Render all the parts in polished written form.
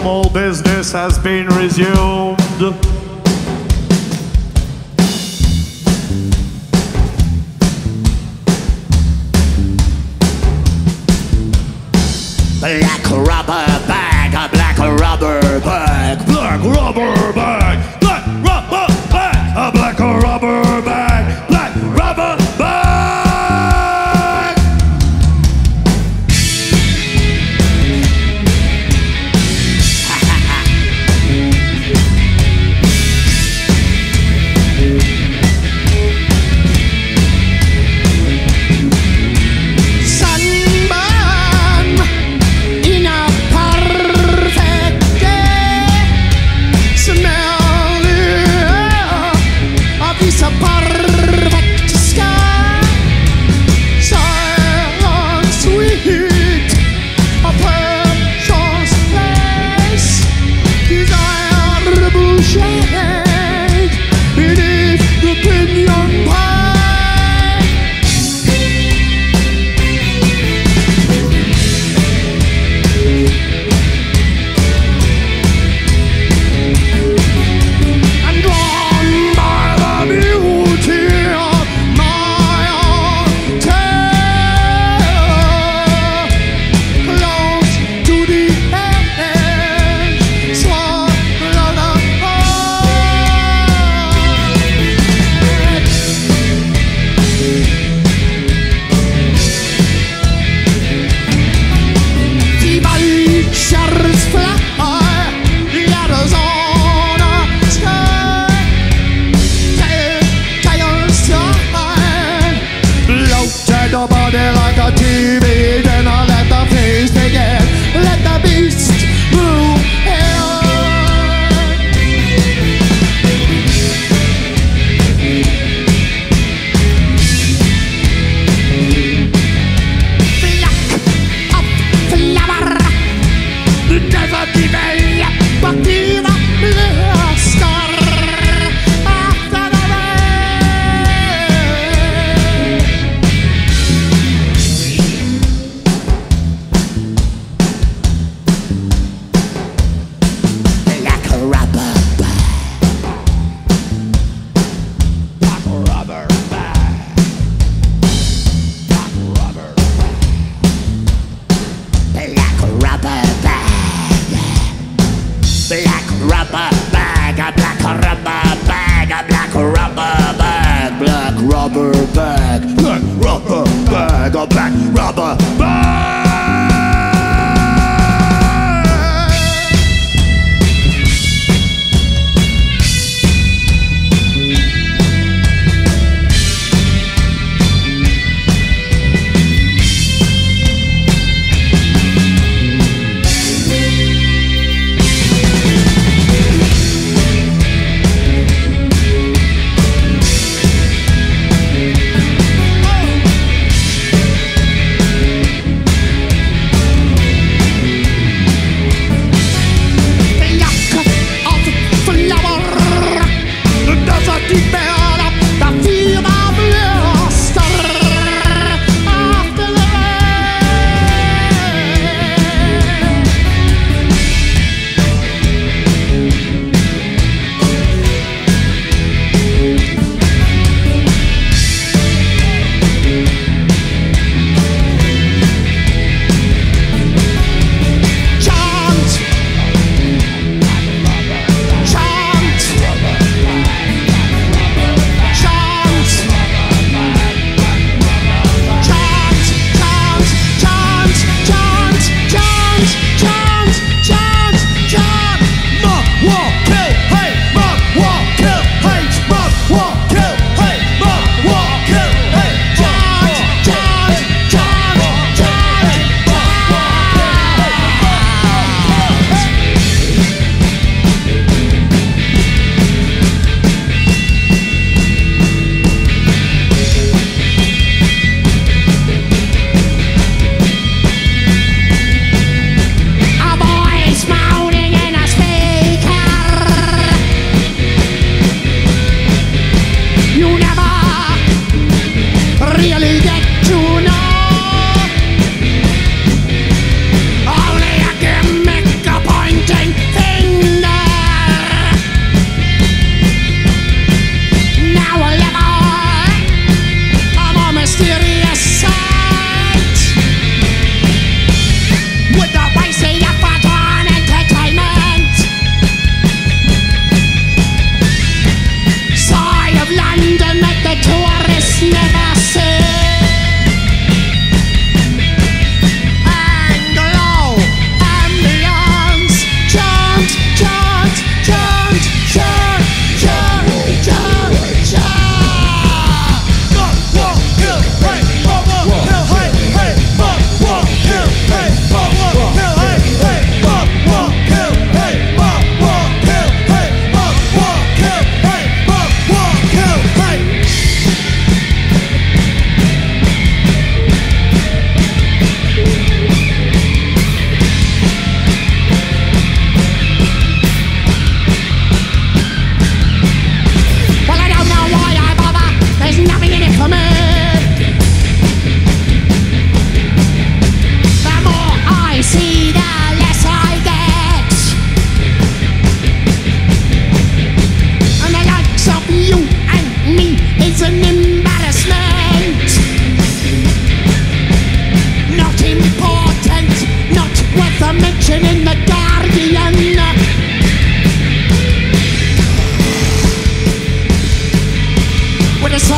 Formal business has been resumed. Black rubber bag, a black rubber bag, black rubber bag, black rubber bag, a black rubber bag, black rubber bag. Black rubber bag, a black rubber bag, a black rubber bag, black rubber bag, black rubber bag, a black rubber bag.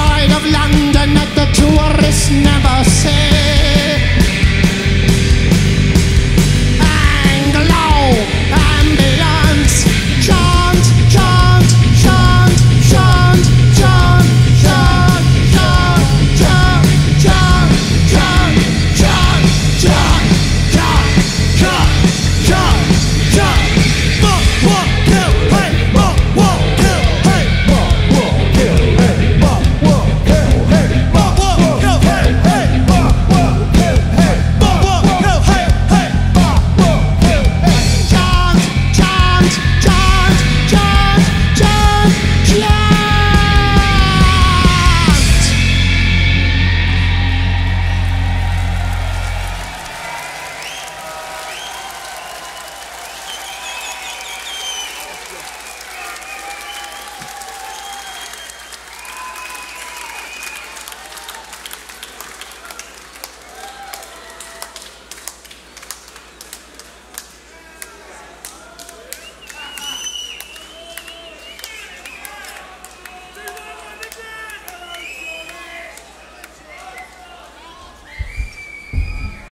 side of London that the tourists never see.